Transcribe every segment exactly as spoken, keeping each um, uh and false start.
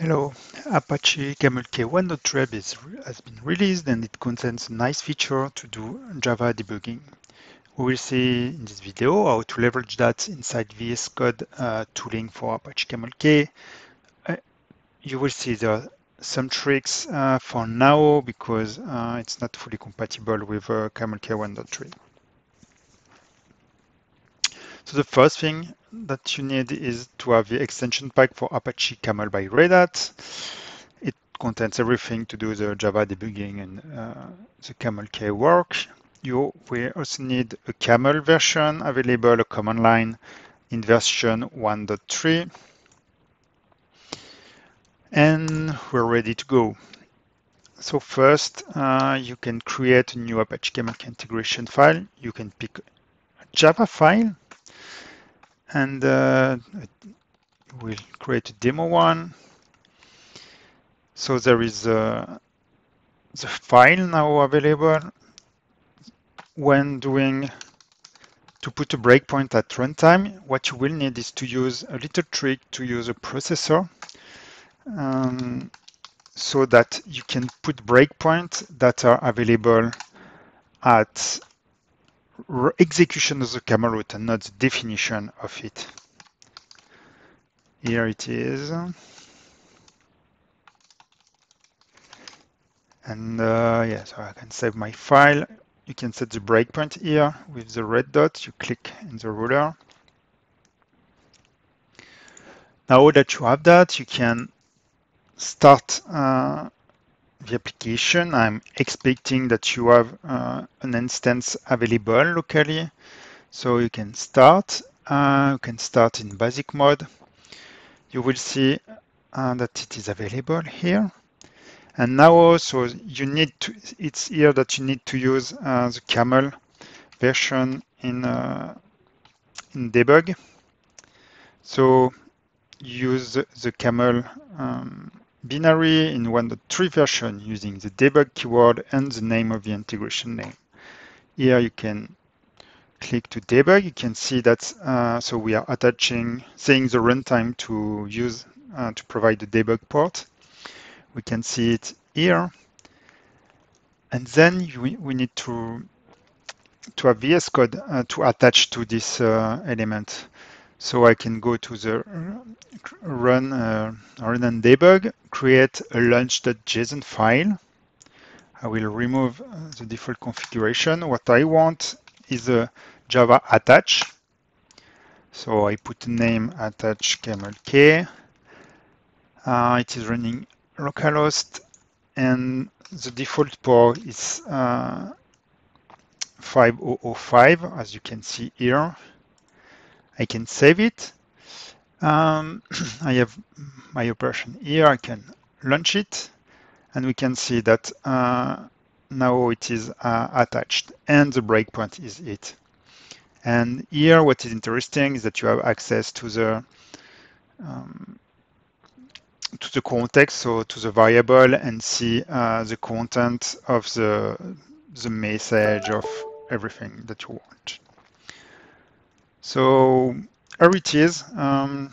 Hello, Apache Camel K one point twelve has been released and it contains a nice feature to do Java debugging. We will see in this video how to leverage that inside V S Code uh, tooling for Apache Camel K. Uh, you will see there are some tricks uh, for now because uh, it's not fully compatible with uh, Camel K one point three. So the first thing that you need is to have the extension pack for Apache Camel by Red Hat. It contains everything to do the Java debugging and uh, the Camel K work. You will also need a Camel version available, a command line in version one point three. And we're ready to go. So first, uh, you can create a new Apache Camel K integration file. You can pick a Java file. And uh, we'll create a demo one. So there is uh, the file now available. When doing to put a breakpoint at runtime, what you will need is to use a little trick to use a processor um, so that you can put breakpoints that are available at execution of the camel route and not the definition of it. Here it is. And uh, yeah, so I can save my file. You can set the breakpoint here with the red dot. You click in the ruler. Now that you have that, you can start uh, the application. I'm expecting that you have uh, an instance available locally. So you can start. Uh, you can start in basic mode. You will see uh, that it is available here. And now also you need to, it's here that you need to use uh, the Camel version in, uh, in debug. So use the Camel um, binary in one point three version using the debug keyword and the name of the integration name. Here you can click to debug. You can see that uh, so we are attaching, saying the runtime to use uh, to provide the debug port. We can see it here. And then you, we need to to have V S Code uh, to attach to this uh, element. So I can go to the run, uh, run and debug, create a launch.json file. I will remove the default configuration. What I want is a Java attach. So I put name attach camel K. Uh, it is running localhost and the default port is uh, five thousand five, as you can see here. I can save it. Um, I have my operation here. I can launch it, and we can see that uh, now it is uh, attached, and the breakpoint is it. And here, what is interesting is that you have access to the um, to the context, so to the variable, and see uh, the content of the the message of everything that you want. So here it is um,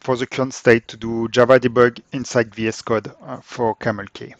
for the current state to do Java debug inside V S Code uh, for Camel K.